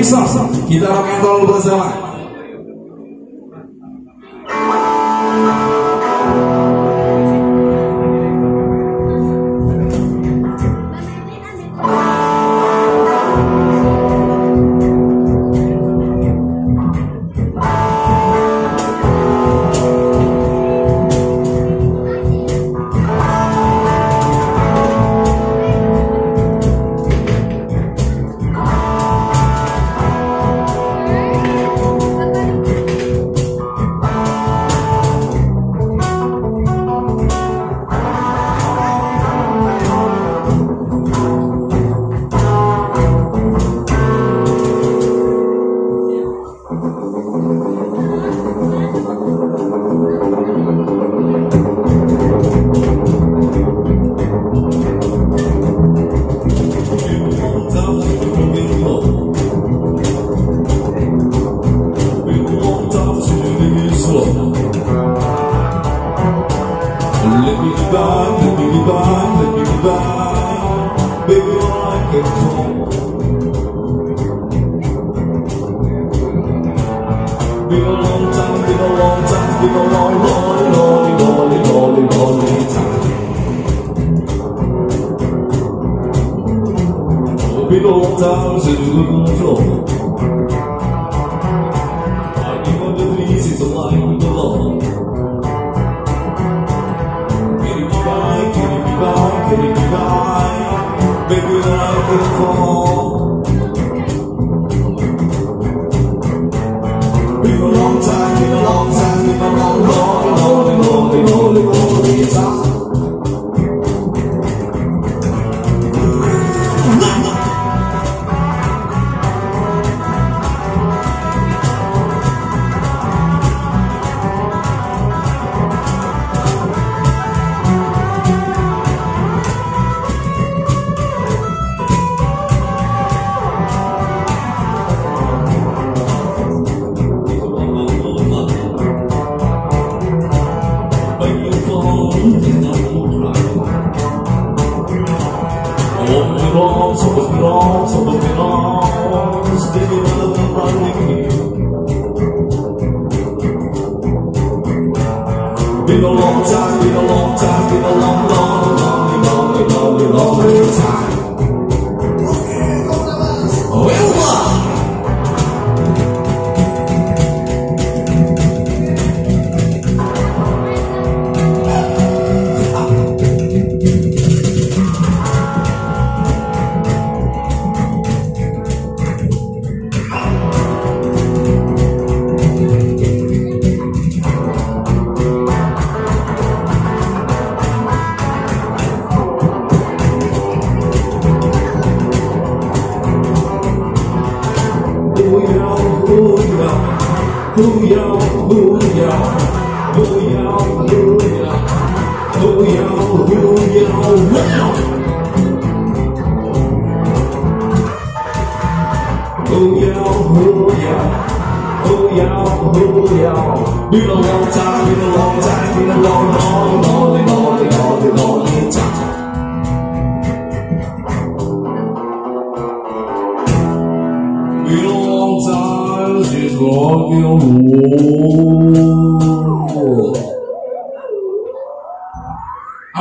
Indonesia, kita rock'n'roll bersama.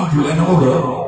I'm doing all right.